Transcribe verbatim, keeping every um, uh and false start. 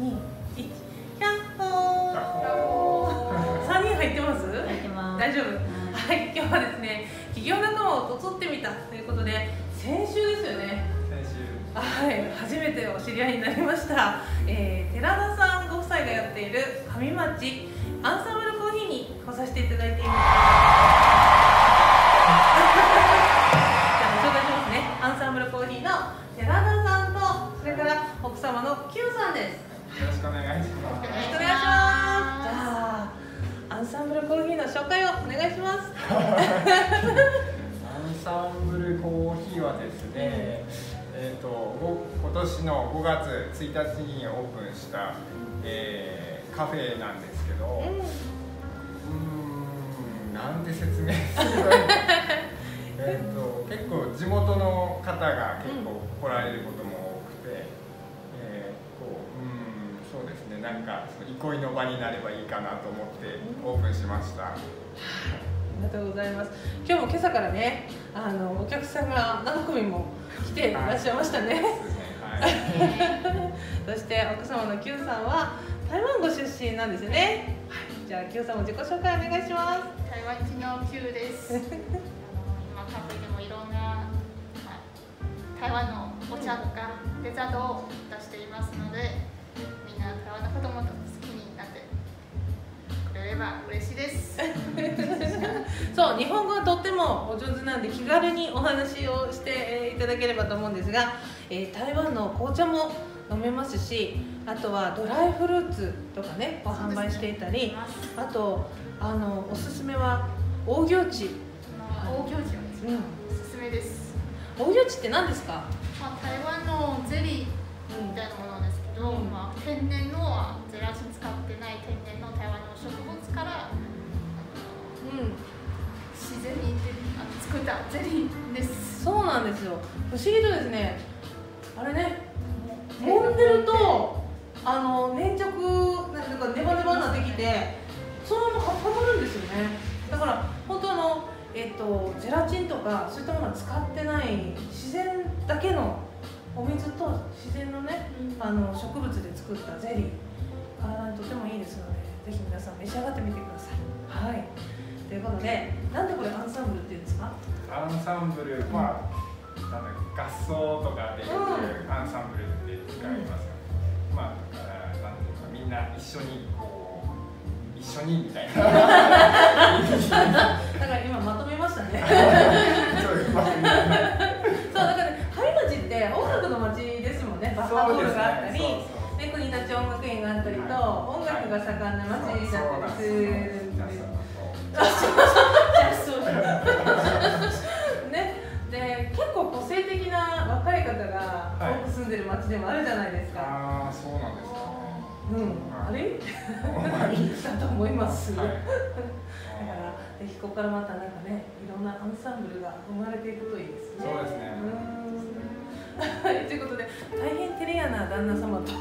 さんにん入ってます？入ってます。大丈夫。はい、今日はですね、企業仲間をと撮ってみたということで、先週ですよね。先週。はい、初めてお知り合いになりました。えー、寺田さんご夫妻がやっている上町アンサンブルコーヒーに来させていただいています。アンサンブルコーヒーの寺田さんと、それから奥様のキューさんです。よろしくお願いします。よろしくお願いします。じゃあアンサンブルコーヒーの紹介をお願いします。アンサンブルコーヒーはですね、えっと今年のごがつついたちにオープンした、えー、カフェなんですけど、うん、うーん、なんて説明するの。えっと結構地元の方が結構来られることも多くて、うん、えー、こう、うん、そうですね、なんかその憩いの場になればいいかなと思ってオープンしました。うん、ありがとうございます。今日も今朝からね、あのお客さんが何組も来ていらっしゃいましたね。そして奥様のキューさんは台湾ご出身なんですよね。はい、じゃあキューさんも自己紹介お願いします。台湾人のキューです。カフェでもいろんな台湾のお茶とかデザートを出していますので、みんな台湾の子供と好きになってくれれば嬉しいです。そう、日本語はとってもお上手なんで気軽にお話をしていただければと思うんですが、えー、台湾の紅茶も飲めますし、あとはドライフルーツとかね、こう販売していたり、ね、あとあのおすすめは大行地。大行地。うん、おすすめです。大行地って何ですか？まあ、台湾のゼリーみたいなものですけど、うん、まあ、天然のゼラチン使ってない天然の台湾の植物から、うん、自然にあの作ったゼリーです。そうなんですよ。不思議とですね、あれね、揉んでるとあの粘着なんかネバネバになってきて、そのまま固まるんですよね。だから本当のえっと、ゼラチンとかそういったものは使ってない自然だけのお水と自然のね、うん、あの植物で作ったゼリー、体にとてもいいですので、ぜひ皆さん召し上がってみてください。はい、ということで、なんでこれアンサンブルっていうんですか？アンサンブル、まあ、なんだ、合奏とかでよくアンサンブルって使いますよね。うん、まあ、だからなんていうか、みんな一緒にこう一緒にみたいな。だから今まとめましたね。そうだから上町って音楽の町ですもんね。バッハホールがあったり、国立音楽院があったりと、音楽が盛んな町だったりするんです。ね、で結構個性的な若い方が多く住んでる町でもあるじゃないですか。ああ、そうなんですか。うん、あれ？だと思います。だからぜひここからまたなんかね、いろんなアンサンブルが生まれていくといいですね。そうですね。ということで大変照れ屋な旦那様と